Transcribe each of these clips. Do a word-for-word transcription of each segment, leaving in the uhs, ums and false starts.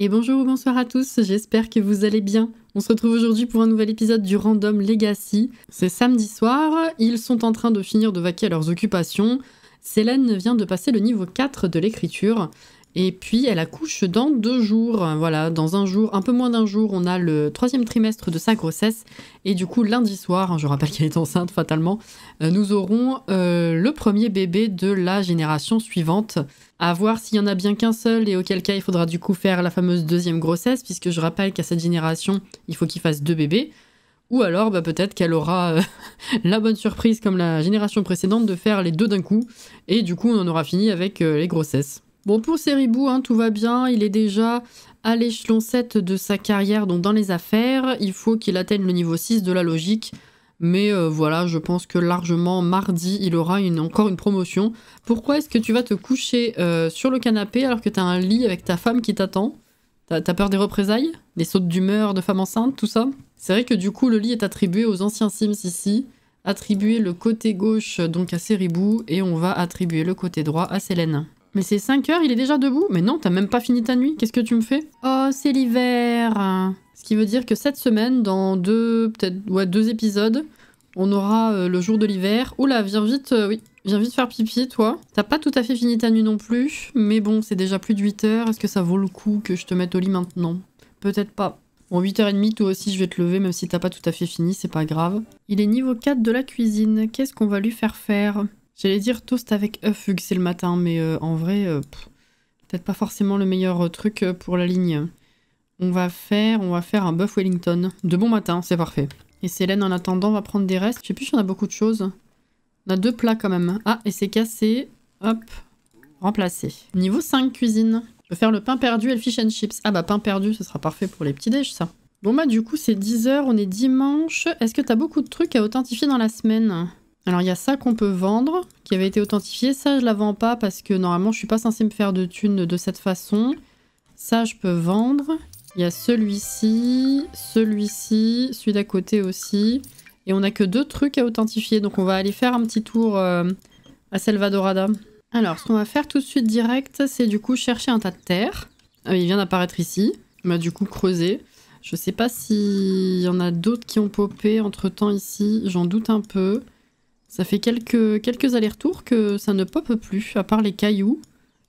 Et bonjour ou bonsoir à tous, j'espère que vous allez bien. On se retrouve aujourd'hui pour un nouvel épisode du Random Legacy. C'est samedi soir, ils sont en train de finir de vaquer à leurs occupations. Sélène vient de passer le niveau quatre de l'écriture. Et puis elle accouche dans deux jours, voilà, dans un jour, un peu moins d'un jour, on a le troisième trimestre de sa grossesse, et du coup lundi soir, je rappelle qu'elle est enceinte fatalement, nous aurons euh, le premier bébé de la génération suivante, à voir s'il y en a bien qu'un seul, et auquel cas il faudra du coup faire la fameuse deuxième grossesse, puisque je rappelle qu'à cette génération, il faut qu'il fasse deux bébés, ou alors bah, peut-être qu'elle aura euh, la bonne surprise comme la génération précédente de faire les deux d'un coup, et du coup on en aura fini avec euh, les grossesses. Bon, pour Céribou, hein, tout va bien, il est déjà à l'échelon sept de sa carrière, donc dans les affaires. Il faut qu'il atteigne le niveau six de la logique, mais euh, voilà, je pense que largement, mardi, il aura une, encore une promotion. Pourquoi est-ce que tu vas te coucher euh, sur le canapé alors que t'as un lit avec ta femme qui t'attend? T'as peur des représailles? Des sautes d'humeur de femme enceinte, tout ça? C'est vrai que du coup, le lit est attribué aux anciens Sims ici. Attribuer le côté gauche donc à Céribou, et on va attribuer le côté droit à Sélène. Mais c'est cinq heures, il est déjà debout? Mais non, t'as même pas fini ta nuit, qu'est-ce que tu me fais? Oh, c'est l'hiver! Ce qui veut dire que cette semaine, dans deux, peut-être, ouais, deux épisodes, on aura euh, le jour de l'hiver. Oula, viens vite, euh, oui, viens vite faire pipi, toi. T'as pas tout à fait fini ta nuit non plus, mais bon, c'est déjà plus de huit heures, est-ce que ça vaut le coup que je te mette au lit maintenant? Peut-être pas. Bon, huit heures trente, toi aussi je vais te lever, même si t'as pas tout à fait fini, c'est pas grave. Il est niveau quatre de la cuisine, qu'est-ce qu'on va lui faire faire? J'allais dire toast avec œuf vu que c'est le matin, mais euh, en vrai, euh, peut-être pas forcément le meilleur truc pour la ligne. On va faire, on va faire un bœuf Wellington. De bon matin, c'est parfait. Et Céline, en attendant, va prendre des restes. Je sais plus si on a beaucoup de choses. On a deux plats quand même. Ah, et c'est cassé. Hop, remplacé. Niveau cinq, cuisine. Je peux faire le pain perdu et le fish and chips. Ah bah, pain perdu, ce sera parfait pour les petits déj, ça. Bon bah, du coup, c'est dix heures, on est dimanche. Est-ce que t'as beaucoup de trucs à authentifier dans la semaine ? Alors il y a ça qu'on peut vendre, qui avait été authentifié. Ça je la vends pas parce que normalement je suis pas censée me faire de thunes de cette façon. Ça je peux vendre. Il y a celui-ci, celui-ci, celui d'à côté aussi. Et on a que deux trucs à authentifier. Donc on va aller faire un petit tour euh, à Selvadorada. Alors ce qu'on va faire tout de suite direct, c'est du coup chercher un tas de terre. Euh, il vient d'apparaître ici. On va du coup creuser. Je sais pas s'il y en a d'autres qui ont popé entre temps ici. J'en doute un peu. Ça fait quelques, quelques allers-retours que ça ne poppe plus, à part les cailloux.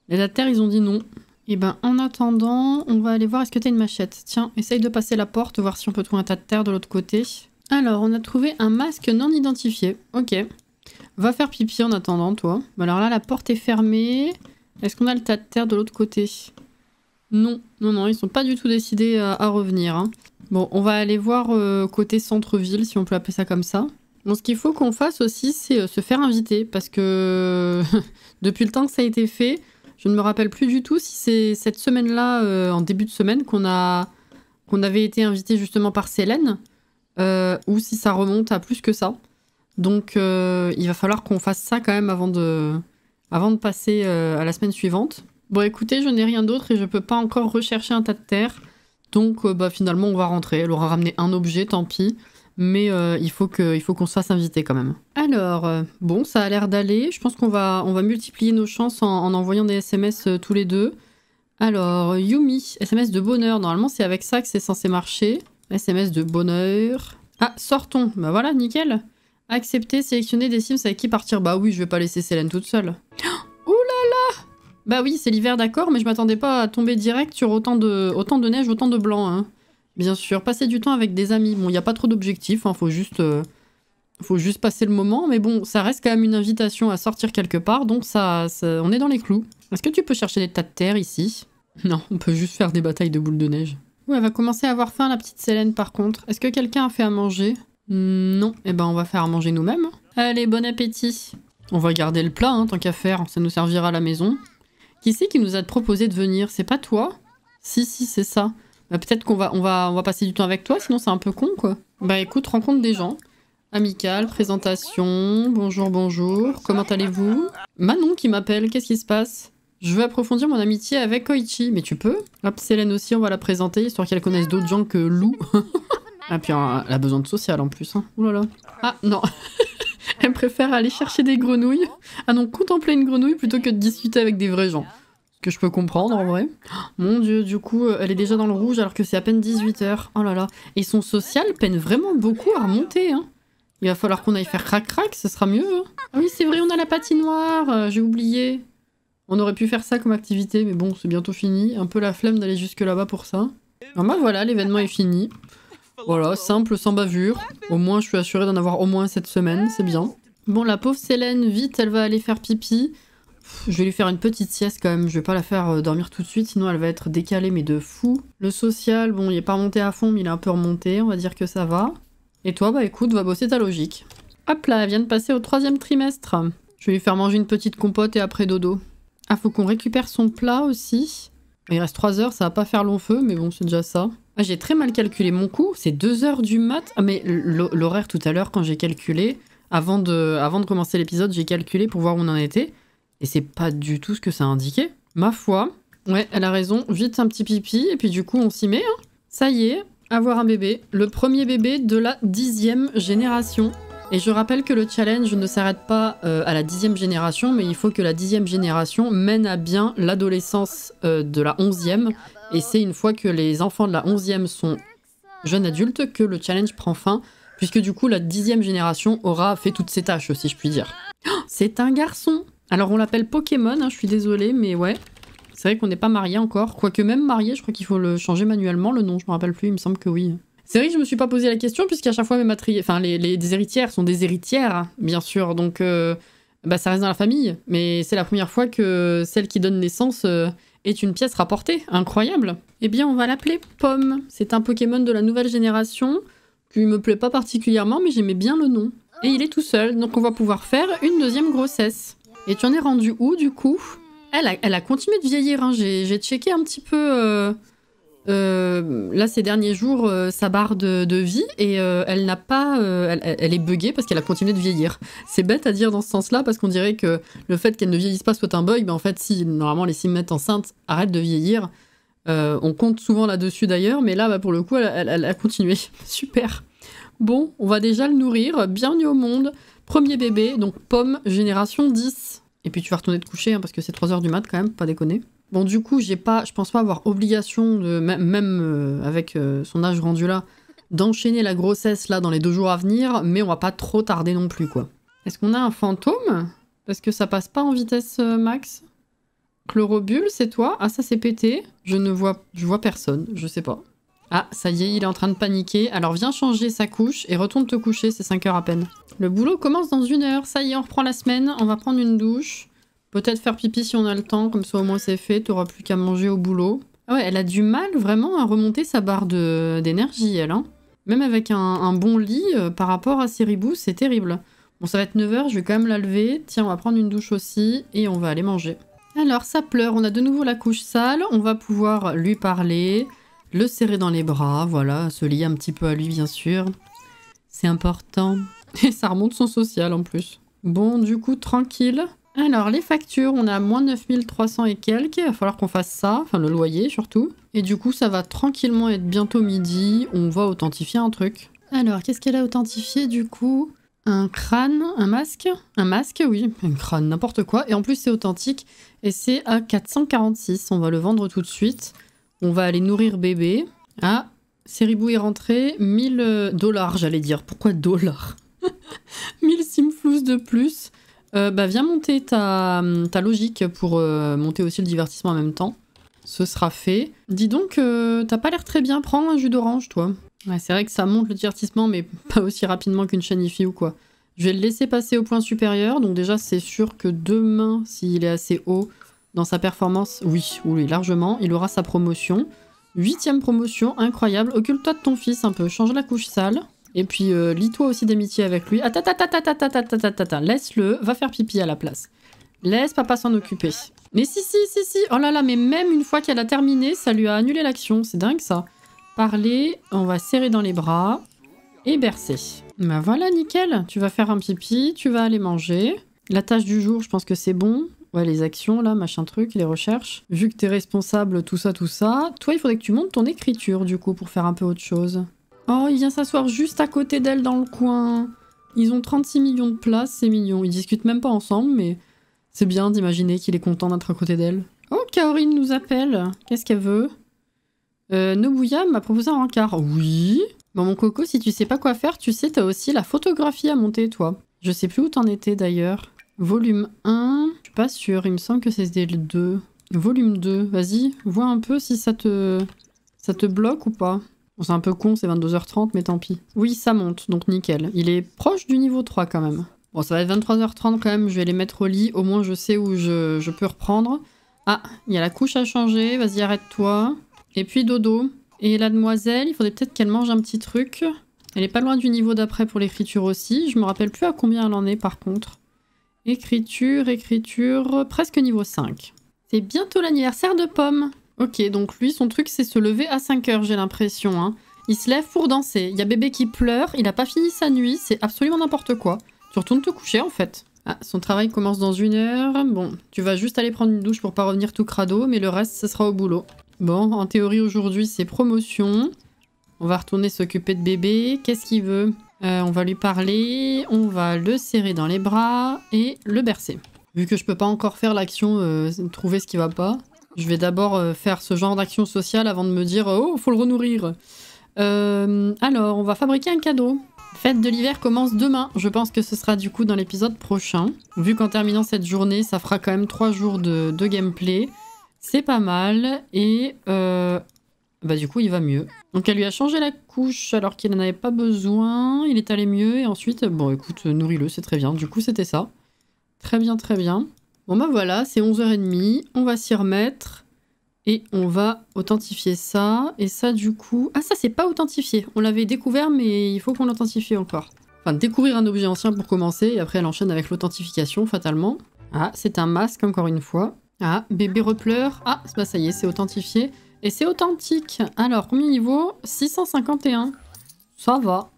Et la terre, ils ont dit non. Et ben, en attendant, on va aller voir est-ce que t'as une machette. Tiens, essaye de passer la porte, voir si on peut trouver un tas de terre de l'autre côté. Alors, on a trouvé un masque non identifié. Ok. Va faire pipi en attendant, toi. Alors là, la porte est fermée. Est-ce qu'on a le tas de terre de l'autre côté? Non, non, non, ils sont pas du tout décidés à, à revenir. Hein. Bon, on va aller voir euh, côté centre-ville, si on peut appeler ça comme ça. Bon, ce qu'il faut qu'on fasse aussi, c'est se faire inviter, parce que depuis le temps que ça a été fait, je ne me rappelle plus du tout si c'est cette semaine-là, euh, en début de semaine, qu'on a qu'on avait été invité justement par Célène, euh, ou si ça remonte à plus que ça. Donc euh, il va falloir qu'on fasse ça quand même avant de, avant de passer euh, à la semaine suivante. Bon écoutez, je n'ai rien d'autre et je ne peux pas encore rechercher un tas de terre, donc euh, bah, finalement on va rentrer. Elle aura ramené un objet, tant pis. Mais euh, il faut que, il faut qu'on se fasse inviter quand même. Alors, euh, bon, ça a l'air d'aller. Je pense qu'on va, on va multiplier nos chances en, en envoyant des S M S euh, tous les deux. Alors, Yumi, S M S de bonheur. Normalement, c'est avec ça que c'est censé marcher. S M S de bonheur. Ah, sortons. Bah voilà, nickel. Accepter, sélectionner des Sims avec qui partir. Bah oui, je vais pas laisser Célène toute seule. Ouh là là! Bah oui, c'est l'hiver, d'accord, mais je m'attendais pas à tomber direct sur autant de, autant de neige, autant de blanc, hein. Bien sûr, passer du temps avec des amis. Bon, il n'y a pas trop d'objectifs, hein, faut juste, euh, faut juste passer le moment. Mais bon, ça reste quand même une invitation à sortir quelque part, donc ça, ça on est dans les clous. Est-ce que tu peux chercher des tas de terre ici? Non, on peut juste faire des batailles de boules de neige. Ouais, elle va commencer à avoir faim, la petite Célène, par contre. Est-ce que quelqu'un a fait à manger? Non, eh ben on va faire à manger nous-mêmes. Allez, bon appétit. On va garder le plat, hein, tant qu'à faire, ça nous servira à la maison. Qui c'est qui nous a proposé de venir? C'est pas toi? Si, si, c'est ça. Bah peut-être qu'on va, on va, on va passer du temps avec toi, sinon c'est un peu con, quoi. Bah écoute, rencontre des gens. Amicale, présentation, bonjour, bonjour, comment allez-vous? Manon qui m'appelle, qu'est-ce qui se passe? Je veux approfondir mon amitié avec Koichi, mais tu peux? Hop, Célène aussi, on va la présenter, histoire qu'elle connaisse d'autres gens que Lou. Ah, puis hein, elle a besoin de social en plus, hein. Ouh là là. Ah, non. Elle préfère aller chercher des grenouilles. Ah non, contempler une grenouille plutôt que de discuter avec des vrais gens. que je peux comprendre en vrai. Mon dieu, du coup, elle est déjà dans le rouge alors que c'est à peine dix-huit heures. Oh là là. Et son social peine vraiment beaucoup à remonter. Hein. Il va falloir qu'on aille faire crac-crac, ce sera mieux. Hein. Ah oui, c'est vrai, on a la patinoire. Euh, J'ai oublié. On aurait pu faire ça comme activité, mais bon, c'est bientôt fini. Un peu la flemme d'aller jusque là-bas pour ça. Alors bah voilà, l'événement est fini. Voilà, simple, sans bavure. Au moins, je suis assurée d'en avoir au moins cette semaine, c'est bien. Bon, la pauvre Sélène, vite, elle va aller faire pipi. Pff, je vais lui faire une petite sieste quand même, je vais pas la faire dormir tout de suite, sinon elle va être décalée, mais de fou. Le social, bon, il est pas remonté à fond, mais il est un peu remonté, on va dire que ça va. Et toi, bah écoute, va bosser ta logique. Hop là, elle vient de passer au troisième trimestre. Je vais lui faire manger une petite compote et après dodo. Ah, faut qu'on récupère son plat aussi. Il reste trois heures, ça va pas faire long feu, mais bon, c'est déjà ça. Ah, j'ai très mal calculé mon coup, c'est deux heures du mat. Ah, mais l'horaire tout à l'heure, quand j'ai calculé, avant de, avant de commencer l'épisode, j'ai calculé pour voir où on en était. Et c'est pas du tout ce que ça indiquait. Ma foi. Ouais, elle a raison. Vite un petit pipi, et puis du coup, on s'y met. Hein. Ça y est, avoir un bébé. Le premier bébé de la dixième génération. Et je rappelle que le challenge ne s'arrête pas euh, à la dixième génération, mais il faut que la dixième génération mène à bien l'adolescence euh, de la onzième. Et c'est une fois que les enfants de la onzième sont jeunes adultes que le challenge prend fin, puisque du coup la dixième génération aura fait toutes ses tâches, si je puis dire. Oh, c'est un garçon. Alors on l'appelle Pokémon, hein, je suis désolée, mais ouais. C'est vrai qu'on n'est pas mariés encore, quoique même marié, je crois qu'il faut le changer manuellement, le nom, je me rappelle plus, il me semble que oui. C'est vrai que je me suis pas posé la question, puisqu'à chaque fois, mes matri... enfin, les, les héritières sont des héritières, bien sûr, donc euh, bah, ça reste dans la famille. Mais c'est la première fois que celle qui donne naissance euh, est une pièce rapportée. Incroyable. Eh bien, on va l'appeler Pomme. C'est un Pokémon de la nouvelle génération qui me plaît pas particulièrement, mais j'aimais bien le nom. Et il est tout seul, donc on va pouvoir faire une deuxième grossesse. Et tu en es rendu où, du coup? Elle a, elle a continué de vieillir, hein. J'ai checké un petit peu... Euh... Euh, là, ces derniers jours, euh, sa barre de, de vie, et euh, elle n'a pas, euh, elle, elle est buggée parce qu'elle a continué de vieillir. C'est bête à dire dans ce sens-là parce qu'on dirait que le fait qu'elle ne vieillisse pas soit un bug, mais en fait, si normalement les cimètres enceintes arrêtent de vieillir, euh, on compte souvent là-dessus d'ailleurs, mais là, bah, pour le coup, elle, elle, elle a continué. Super. Bon, on va déjà le nourrir. Bienvenue au monde, premier bébé, donc Pomme, génération dix. Et puis tu vas retourner te coucher hein, parce que c'est trois heures du mat quand même, pas déconner. Bon, du coup, j'ai pas, je pense pas avoir obligation, de, même euh, avec euh, son âge rendu là, d'enchaîner la grossesse là dans les deux jours à venir, mais on va pas trop tarder non plus, quoi. Est-ce qu'on a un fantôme? Parce que ça passe pas en vitesse euh, max. Chlorobule, c'est toi? Ah, ça, c'est pété. Je ne vois, je vois personne, je sais pas. Ah, ça y est, il est en train de paniquer. Alors viens changer sa couche et retourne te coucher, c'est cinq heures à peine. Le boulot commence dans une heure, ça y est, on reprend la semaine, on va prendre une douche. Peut-être faire pipi si on a le temps, comme ça au moins c'est fait, t'auras plus qu'à manger au boulot. Ah ouais, elle a du mal vraiment à remonter sa barre d'énergie, elle. Hein. Même avec un, un bon lit, euh, par rapport à Céribou, c'est terrible. Bon, ça va être neuf heures, je vais quand même la lever. Tiens, on va prendre une douche aussi, et on va aller manger. Alors, ça pleure, on a de nouveau la couche sale, on va pouvoir lui parler, le serrer dans les bras, voilà, se lier un petit peu à lui, bien sûr. C'est important. Et ça remonte son social, en plus. Bon, du coup, tranquille. Alors, les factures, on a moins neuf mille trois cents et quelques, il va falloir qu'on fasse ça, enfin le loyer surtout. Et du coup, ça va tranquillement être bientôt midi, on va authentifier un truc. Alors, qu'est-ce qu'elle a authentifié du coup? Un crâne, un masque? Un masque, oui, un crâne, n'importe quoi. Et en plus, c'est authentique et c'est à quatre cent quarante-six, on va le vendre tout de suite. On va aller nourrir bébé. Ah, Céribou est rentré, mille dollars j'allais dire. Pourquoi dollars? mille simflous de plus. Euh, bah viens monter ta, ta logique pour euh, monter aussi le divertissement en même temps. Ce sera fait. Dis donc, euh, t'as pas l'air très bien, prends un jus d'orange toi. Ouais, c'est vrai que ça monte le divertissement, mais pas aussi rapidement qu'une chaîne I F I ou quoi. Je vais le laisser passer au point supérieur, donc déjà c'est sûr que demain, s'il est assez haut dans sa performance, oui, oui, largement, il aura sa promotion. Huitième promotion, incroyable, occupe-toi de ton fils un peu, change la couche sale. Et puis, euh, lis-toi aussi d'amitié avec lui. Attends, attends, attends, attends, attends, attends, attends, laisse-le, va faire pipi à la place. Laisse papa s'en occuper. Mais si, si, si, si, oh là là, mais même une fois qu'elle a terminé, ça lui a annulé l'action, c'est dingue ça. Parler, on va serrer dans les bras et bercer. Bah voilà, nickel, tu vas faire un pipi, tu vas aller manger. La tâche du jour, je pense que c'est bon. Ouais, les actions, là, machin truc, les recherches. Vu que t'es responsable, tout ça, tout ça, toi, il faudrait que tu montes ton écriture, du coup, pour faire un peu autre chose. Oh, il vient s'asseoir juste à côté d'elle dans le coin. Ils ont trente-six millions de places, c'est mignon. Ils discutent même pas ensemble, mais c'est bien d'imaginer qu'il est content d'être à côté d'elle. Oh, Kaorin nous appelle. Qu'est-ce qu'elle veut? euh, Nobuya m'a proposé un rencard. Oui. Bon, mon coco, si tu sais pas quoi faire, tu sais, t'as aussi la photographie à monter, toi. Je sais plus où t'en étais, d'ailleurs. Volume un. Je suis pas sûre. Il me semble que c'est le deux. Volume deux. Vas-y, vois un peu si ça te... ça te bloque ou pas. Bon, c'est un peu con, c'est vingt-deux heures trente, mais tant pis. Oui, ça monte, donc nickel. Il est proche du niveau trois, quand même. Bon, ça va être vingt-trois heures trente, quand même. Je vais les mettre au lit. Au moins, je sais où je, je peux reprendre. Ah, il y a la couche à changer. Vas-y, arrête-toi. Et puis, dodo. Et la demoiselle, il faudrait peut-être qu'elle mange un petit truc. Elle est pas loin du niveau d'après pour l'écriture aussi. Je me rappelle plus à combien elle en est, par contre. Écriture, écriture... Presque niveau cinq. C'est bientôt l'anniversaire de Pomme. Ok, donc lui, son truc, c'est se lever à cinq heures, j'ai l'impression. Hein. Il se lève pour danser. Il y a bébé qui pleure. Il a pas fini sa nuit. C'est absolument n'importe quoi. Tu retournes te coucher, en fait. Ah, son travail commence dans une heure. Bon, tu vas juste aller prendre une douche pour pas revenir tout crado, mais le reste, ça sera au boulot. Bon, en théorie, aujourd'hui, c'est promotion. On va retourner s'occuper de bébé. Qu'est-ce qu'il veut? euh, On va lui parler, on va le serrer dans les bras et le bercer. Vu que je peux pas encore faire l'action, euh, trouver ce qui va pas, je vais d'abord euh, faire ce genre d'action sociale avant de me dire « Oh, faut le renourrir !» euh, Alors, on va fabriquer un cadeau. Fête de l'hiver commence demain. Je pense que ce sera du coup dans l'épisode prochain. Vu qu'en terminant cette journée, ça fera quand même trois jours de, de gameplay. C'est pas mal, et euh, bah du coup il va mieux. Donc elle lui a changé la couche alors qu'il n'en avait pas besoin, il est allé mieux, et ensuite, bon écoute, nourris-le, c'est très bien. Du coup c'était ça. Très bien, très bien. Bon bah voilà, c'est onze heures trente, on va s'y remettre, et on va authentifier ça, et ça du coup... Ah ça c'est pas authentifié, on l'avait découvert mais il faut qu'on l'authentifie encore. Enfin découvrir un objet ancien pour commencer, et après elle enchaîne avec l'authentification fatalement. Ah, c'est un masque encore une fois. Ah, bébé repleure. Ah, bah ça y est, c'est authentifié. Et c'est authentique. Alors, combien de niveau? six cent cinquante et un. Ça va.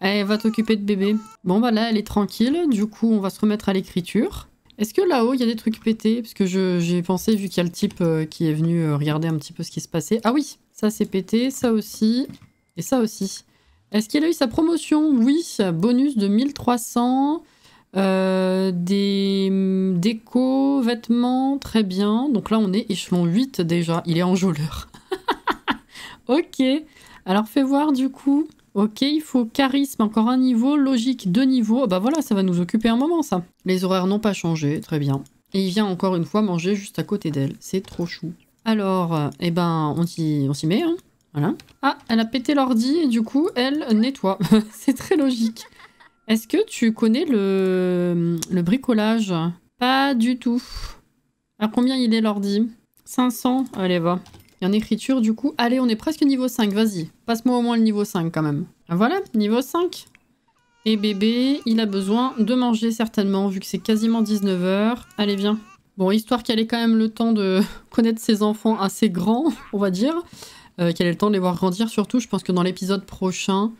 Elle va t'occuper de bébé. Bon, bah là, elle est tranquille. Du coup, on va se remettre à l'écriture. Est-ce que là-haut, il y a des trucs pétés? Parce que j'ai pensé, vu qu'il y a le type euh, qui est venu euh, regarder un petit peu ce qui se passait. Ah oui, ça c'est pété, ça aussi, et ça aussi. Est-ce qu'il a eu sa promotion? Oui, bonus de mille trois cents... Euh, des déco, vêtements, très bien. Donc là, on est échelon huit déjà. Il est enjôleur. Ok. Alors, fais voir du coup. Ok, il faut charisme, encore un niveau. Logique, deux niveaux. Bah voilà, ça va nous occuper un moment, ça. Les horaires n'ont pas changé. Très bien. Et il vient encore une fois manger juste à côté d'elle. C'est trop chou. Alors, euh, eh ben, on s'y met, hein. Voilà. Ah, elle a pété l'ordi et du coup, elle nettoie. C'est très logique. Est-ce que tu connais le, le bricolage? Pas du tout. À combien il est l'ordi? cinq cents. Allez, va. Il y a en écriture, du coup. Allez, on est presque niveau cinq, vas-y. Passe-moi au moins le niveau cinq, quand même. Voilà, niveau cinq. Et bébé, il a besoin de manger, certainement, vu que c'est quasiment dix-neuf heures. Allez, viens. Bon, histoire qu'elle ait quand même le temps de connaître ses enfants assez grands, on va dire. Euh, qu'elle ait le temps de les voir grandir, surtout. Je pense que dans l'épisode prochain...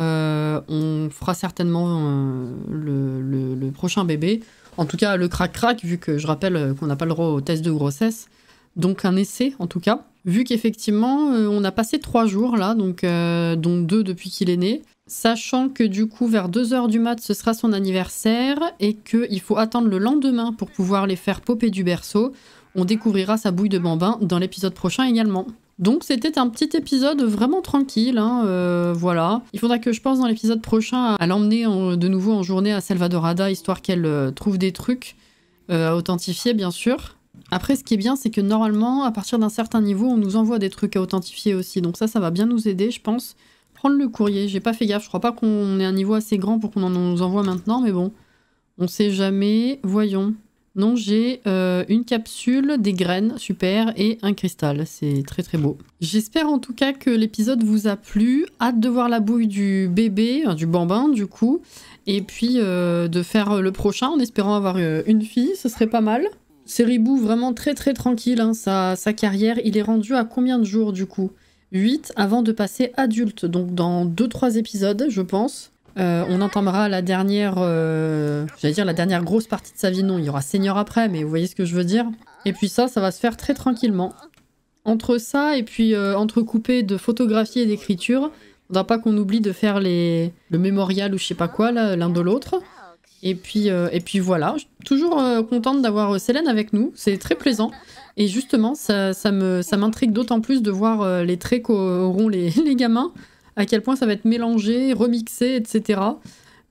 Euh, on fera certainement euh, le, le, le prochain bébé. En tout cas, le crac-crac, vu que je rappelle qu'on n'a pas le droit au test de grossesse. Donc un essai, en tout cas. Vu qu'effectivement, euh, on a passé trois jours, là, donc, euh, dont deux depuis qu'il est né. Sachant que du coup, vers deux heures du mat, ce sera son anniversaire et qu'il faut attendre le lendemain pour pouvoir les faire popper du berceau. On découvrira sa bouille de bambin dans l'épisode prochain également. Donc c'était un petit épisode vraiment tranquille, hein, euh, voilà. Il faudra que je pense dans l'épisode prochain à l'emmener de nouveau en journée à Selvadorada, histoire qu'elle euh, trouve des trucs euh, à authentifier, bien sûr. Après, ce qui est bien, c'est que normalement, à partir d'un certain niveau, on nous envoie des trucs à authentifier aussi. Donc ça, ça va bien nous aider, je pense. Prendre le courrier, j'ai pas fait gaffe, je crois pas qu'on ait un niveau assez grand pour qu'on en nous envoie maintenant, mais bon, on sait jamais, voyons. Non, j'ai euh, une capsule, des graines, super, et un cristal. C'est très très beau. J'espère en tout cas que l'épisode vous a plu. Hâte de voir la bouille du bébé, du bambin du coup. Et puis euh, de faire le prochain en espérant avoir une fille, ce serait pas mal. Céribou, vraiment très très tranquille, hein, sa, sa carrière. Il est rendu à combien de jours du coup? Huit avant de passer adulte, donc dans deux trois épisodes je pense. Euh, on entamera la dernière, euh, j'allais dire la dernière grosse partie de sa vie. Non, il y aura Seigneur après, mais vous voyez ce que je veux dire. Et puis ça, ça va se faire très tranquillement. Entre ça et puis euh, entrecoupé de photographie et d'écriture, on ne doit pas qu'on oublie de faire les... le mémorial ou je sais pas quoi, l'un de l'autre. Et puis, euh, et puis voilà, je suis toujours euh, contente d'avoir Sélène avec nous, c'est très plaisant. Et justement, ça, ça me, ça m'intrigue d'autant plus de voir les traits qu'auront les, les gamins, à quel point ça va être mélangé, remixé, et cetera.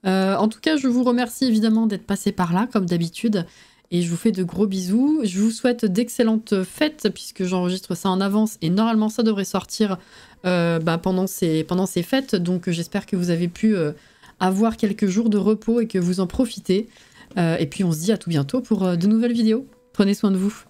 Euh, en tout cas, je vous remercie évidemment d'être passé par là, comme d'habitude. Et je vous fais de gros bisous. Je vous souhaite d'excellentes fêtes, puisque j'enregistre ça en avance. Et normalement, ça devrait sortir euh, bah, pendant, ces, pendant ces fêtes. Donc, j'espère que vous avez pu euh, avoir quelques jours de repos et que vous en profitez. Euh, et puis, on se dit à tout bientôt pour euh, de nouvelles vidéos. Prenez soin de vous.